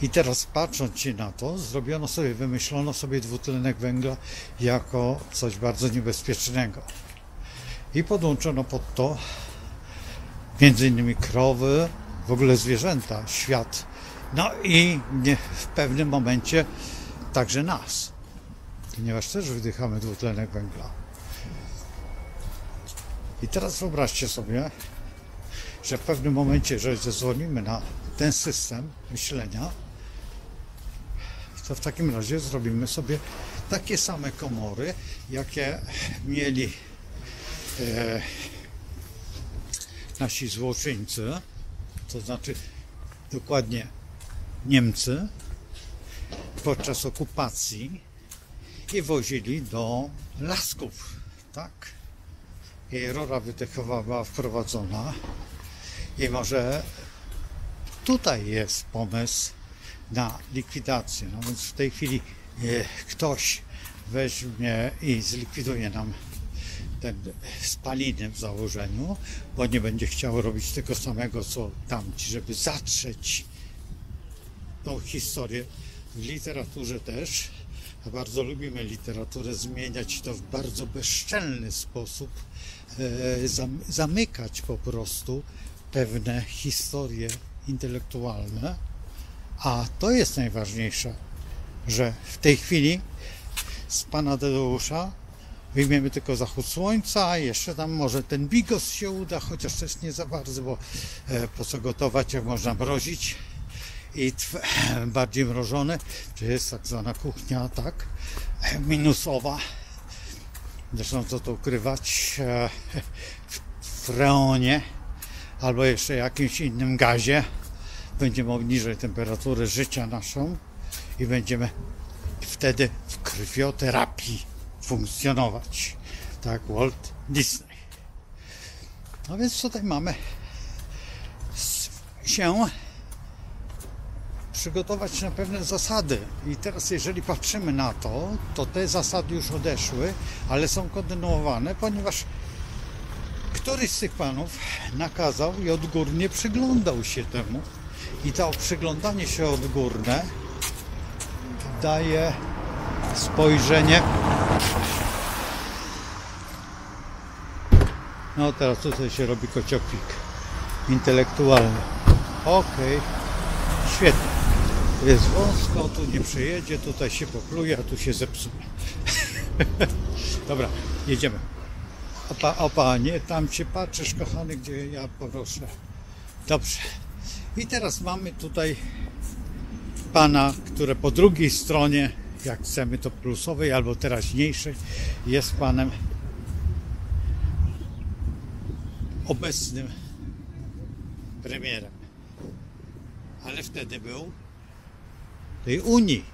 I teraz patrząc na to, wymyślono sobie dwutlenek węgla jako coś bardzo niebezpiecznego. I podłączono pod to między innymi krowy, w ogóle zwierzęta, świat. No i w pewnym momencie także nas, ponieważ też wydychamy dwutlenek węgla. I teraz wyobraźcie sobie, że w pewnym momencie, że zezwolimy na ten system myślenia, to w takim razie zrobimy sobie takie same komory, jakie mieli nasi złoczyńcy, to znaczy dokładnie Niemcy podczas okupacji i wozili do lasków, tak? Jej rura wydechowa była wprowadzona. I może tutaj jest pomysł na likwidację. No więc w tej chwili ktoś weźmie i zlikwiduje nam ten spaliny w założeniu, bo nie będzie chciał robić tego samego co tamci, żeby zatrzeć tą historię. W literaturze też, bardzo lubimy literaturę zmieniać to w bardzo bezczelny sposób, zamykać po prostu pewne historie intelektualne, a to jest najważniejsze, że w tej chwili z pana Tadeusza wyjmiemy tylko zachód słońca, jeszcze tam może ten bigos się uda, chociaż też nie za bardzo, bo po co gotować, jak można mrozić i bardziej mrożone, czy jest tak zwana kuchnia, tak, minusowa, zresztą co to ukrywać, w freonie, albo jeszcze jakimś innym gazie, będziemy obniżać temperaturę życia naszą i będziemy wtedy w krwioterapii funkcjonować, tak Walt Disney. No więc tutaj mamy się przygotować na pewne zasady i teraz jeżeli patrzymy na to, to te zasady już odeszły, ale są kontynuowane, ponieważ któryś z tych panów nakazał i odgórnie przyglądał się temu. I to przyglądanie się odgórne daje spojrzenie. No teraz tutaj się robi kociopik intelektualny. Okej, świetnie. Jest wąsko, tu nie przejedzie, tutaj się popluje, a tu się zepsuje. Dobra, jedziemy. O panie, tam się patrzysz, kochany, gdzie ja poproszę. Dobrze. I teraz mamy tutaj pana, które po drugiej stronie, jak chcemy to plusowej albo teraźniejszej, jest panem obecnym premierem. Ale wtedy był tej Unii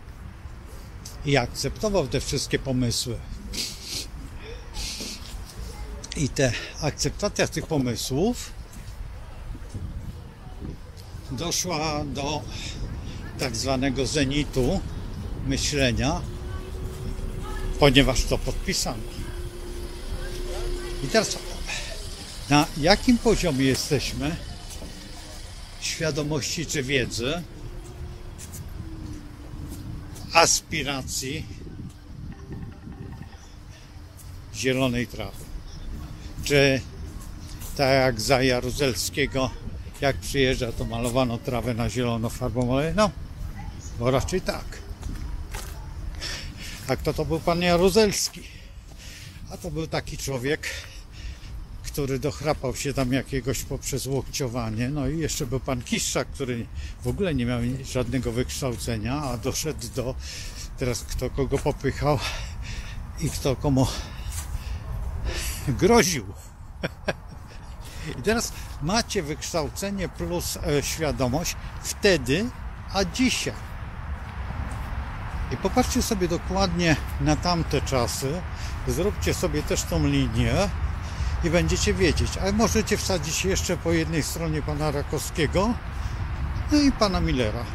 i akceptował te wszystkie pomysły. I ta akceptacja tych pomysłów doszła do tak zwanego zenitu myślenia, ponieważ to podpisano. I teraz na jakim poziomie jesteśmy świadomości czy wiedzy, aspiracji zielonej trawy? Czy tak jak za Jaruzelskiego, jak przyjeżdża, to malowano trawę na zielono farbą olejną? Bo raczej tak. A kto to był pan Jaruzelski? A to był taki człowiek, który dochrapał się tam jakiegoś poprzez łokciowanie. No i jeszcze był pan Kiszczak, który w ogóle nie miał żadnego wykształcenia, a doszedł do... Teraz kto kogo popychał i kto komu groził. I teraz macie wykształcenie plus świadomość wtedy, a dzisiaj. I popatrzcie sobie dokładnie na tamte czasy. Zróbcie sobie też tą linię i będziecie wiedzieć. Ale możecie wsadzić jeszcze po jednej stronie pana Rakowskiego, no i pana Millera.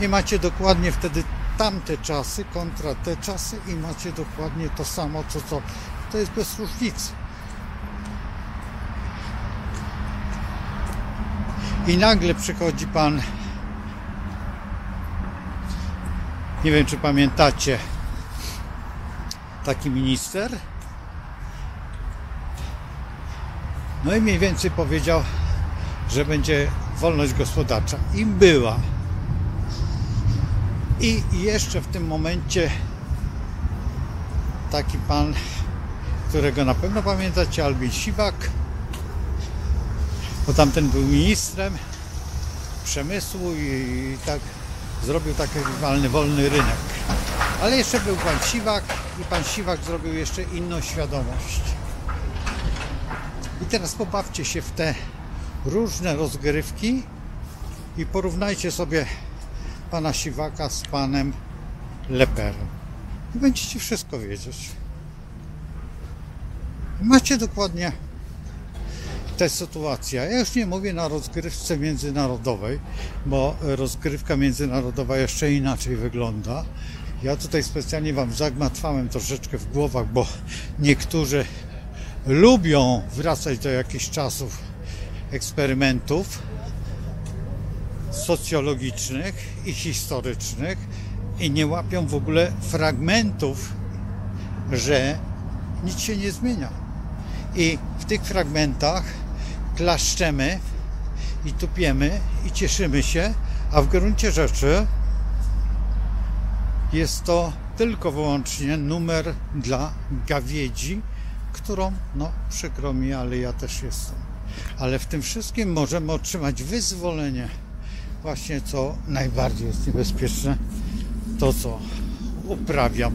I macie dokładnie wtedy tamte czasy kontra te czasy i macie dokładnie to samo, co to jest bez różnicy. I nagle przychodzi pan, nie wiem czy pamiętacie, taki minister, no i mniej więcej powiedział, że będzie wolność gospodarcza. I była. I jeszcze w tym momencie taki pan, którego na pewno pamiętacie, Albin Sibak, bo tamten był ministrem przemysłu i tak zrobił taki wolny rynek. Ale jeszcze był pan Siwak i pan Siwak zrobił jeszcze inną świadomość. I teraz pobawcie się w te różne rozgrywki i porównajcie sobie pana Siwaka z panem Leperem. I będziecie wszystko wiedzieć. Macie dokładnie tę sytuację. Ja już nie mówię na rozgrywce międzynarodowej, bo rozgrywka międzynarodowa jeszcze inaczej wygląda. Ja tutaj specjalnie wam zagmatwałem troszeczkę w głowach, bo niektórzy lubią wracać do jakichś czasów eksperymentów socjologicznych i historycznych i nie łapią w ogóle fragmentów, że nic się nie zmienia. I w tych fragmentach klaszczemy i tupiemy i cieszymy się, a w gruncie rzeczy jest to tylko wyłącznie numer dla gawiedzi, którą, no przykro mi, ale ja też jestem. Ale w tym wszystkim możemy otrzymać wyzwolenie, właśnie co najbardziej jest niebezpieczne, to co uprawiam,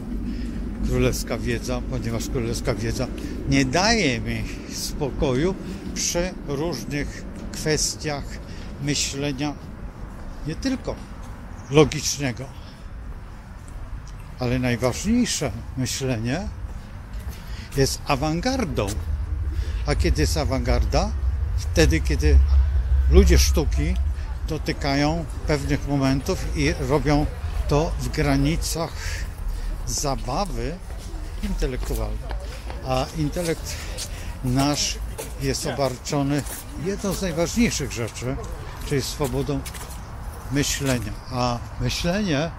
królewska wiedza, ponieważ królewska wiedza nie daje mi spokoju przy różnych kwestiach myślenia, nie tylko logicznego, ale najważniejsze myślenie jest awangardą. A kiedy jest awangarda? Wtedy, kiedy ludzie sztuki dotykają pewnych momentów i robią to w granicach zabawy intelektualnej. A intelekt nasz jest obarczony jedną z najważniejszych rzeczy, czyli swobodą myślenia. A myślenie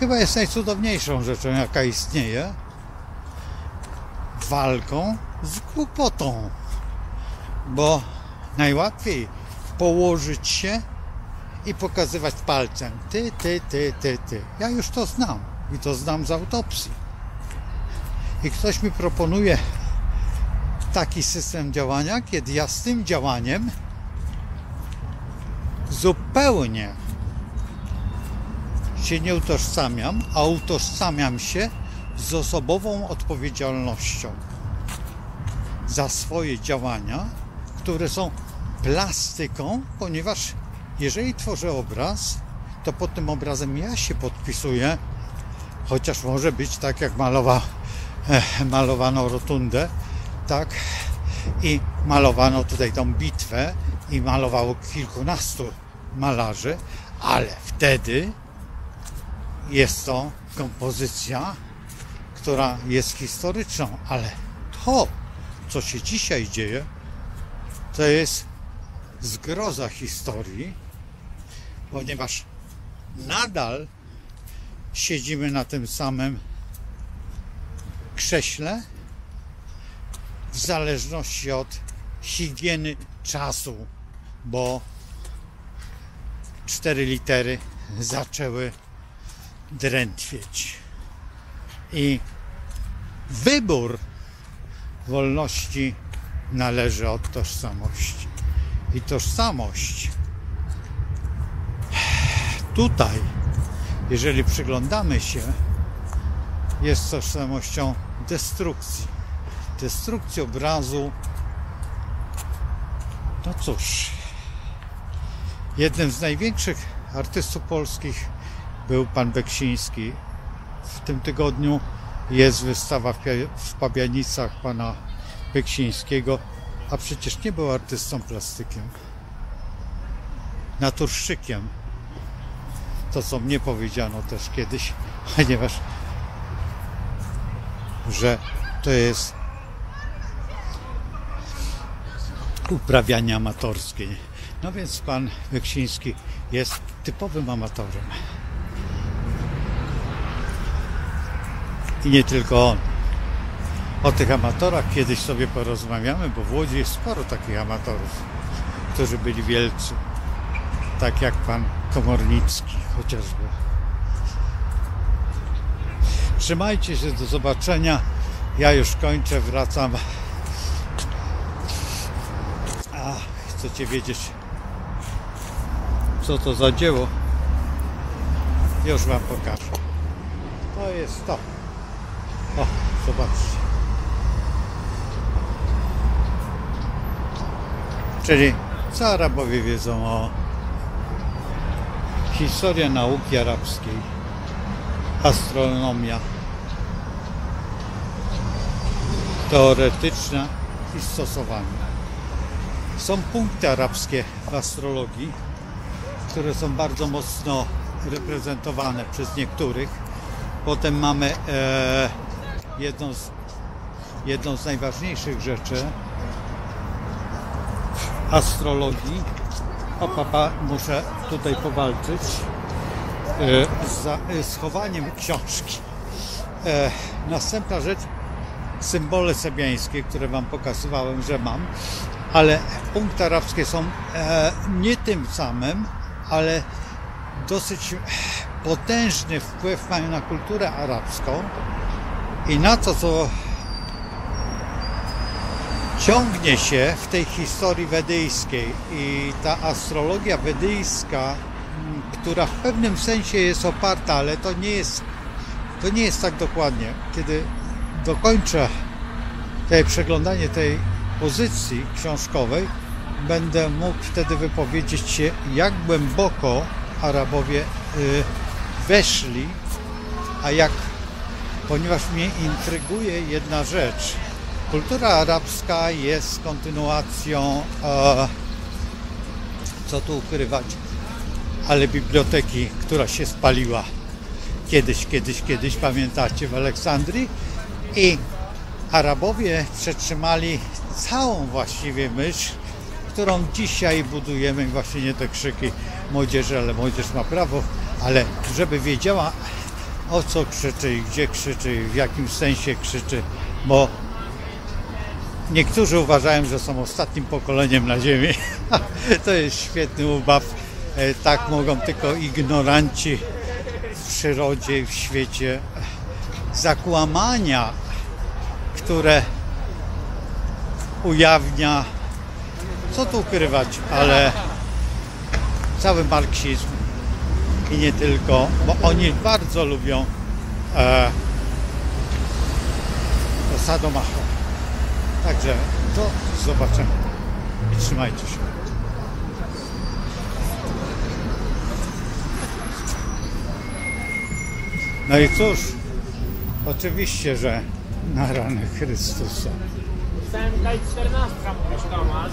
chyba jest najcudowniejszą rzeczą, jaka istnieje, walką z głupotą, bo najłatwiej położyć się i pokazywać palcem. Ty. Ja już to znam. I to znam z autopsji. I ktoś mi proponuje taki system działania, kiedy ja z tym działaniem zupełnie się nie utożsamiam, a utożsamiam się z osobową odpowiedzialnością. za swoje działania, które są plastyką, ponieważ jeżeli tworzę obraz, to pod tym obrazem ja się podpisuję, chociaż może być tak, jak malowano rotundę, tak, i malowano tutaj tą bitwę i malowało kilkunastu malarzy, ale wtedy jest to kompozycja, która jest historyczną, ale to, co się dzisiaj dzieje, to jest zgroza historii, ponieważ nadal siedzimy na tym samym krześle w zależności od higieny czasu, bo 4 litery zaczęły drętwieć i wybór wolności należy od tożsamości i tożsamość tutaj, jeżeli przyglądamy się, jest tożsamością destrukcji, destrukcji obrazu. No cóż, jednym z największych artystów polskich był pan Beksiński. W tym tygodniu jest wystawa w Pabianicach pana Beksińskiego, a przecież nie był artystą plastykiem, naturszczykiem. To, co mnie powiedziano też kiedyś, ponieważ że to jest uprawianie amatorskie. No więc pan Beksiński jest typowym amatorem. I nie tylko on. O tych amatorach kiedyś sobie porozmawiamy, bo w Łodzi jest sporo takich amatorów, którzy byli wielcy. Tak jak pan Komornicki chociażby. Trzymajcie się, do zobaczenia. Ja już kończę, wracam. A chcecie wiedzieć, co to za dzieło? Już wam pokażę. To jest to. O, zobaczcie. Czyli co Arabowie wiedzą o historia nauki arabskiej, astronomia teoretyczna i stosowana. Są punkty arabskie w astrologii, które są bardzo mocno reprezentowane przez niektórych. Potem mamy jedną z najważniejszych rzeczy w astrologii. O, papa, muszę tutaj powalczyć z chowaniem książki. Następna rzecz, symbole sebiańskie, które wam pokazywałem, że mam, ale punkty arabskie są nie tym samym, ale dosyć potężny wpływ mają na kulturę arabską i na to, co ciągnie się w tej historii wedyjskiej. I ta astrologia wedyjska, która w pewnym sensie jest oparta, ale to nie jest tak dokładnie. Kiedy dokończę przeglądanie tej pozycji książkowej, będę mógł wtedy wypowiedzieć się, jak głęboko Arabowie weszli, a jak, ponieważ mnie intryguje jedna rzecz. Kultura arabska jest kontynuacją, co tu ukrywać, ale biblioteki, która się spaliła kiedyś, pamiętacie, w Aleksandrii, i Arabowie przetrzymali całą właściwie myśl, którą dzisiaj budujemy. Właśnie nie te krzyki młodzieży, ale młodzież ma prawo, ale żeby wiedziała, o co krzyczy i gdzie krzyczy i w jakim sensie krzyczy, bo niektórzy uważają, że są ostatnim pokoleniem na ziemi. To jest świetny ubaw. Tak mogą tylko ignoranci w przyrodzie i w świecie. Zakłamania, które ujawnia, co tu ukrywać, ale cały marksizm i nie tylko, bo oni bardzo lubią sadomaso. Także Do zobaczenia i trzymajcie się. No i cóż, oczywiście, że na rany Chrystusa. Pisałem 14, mówisz, Tomasz.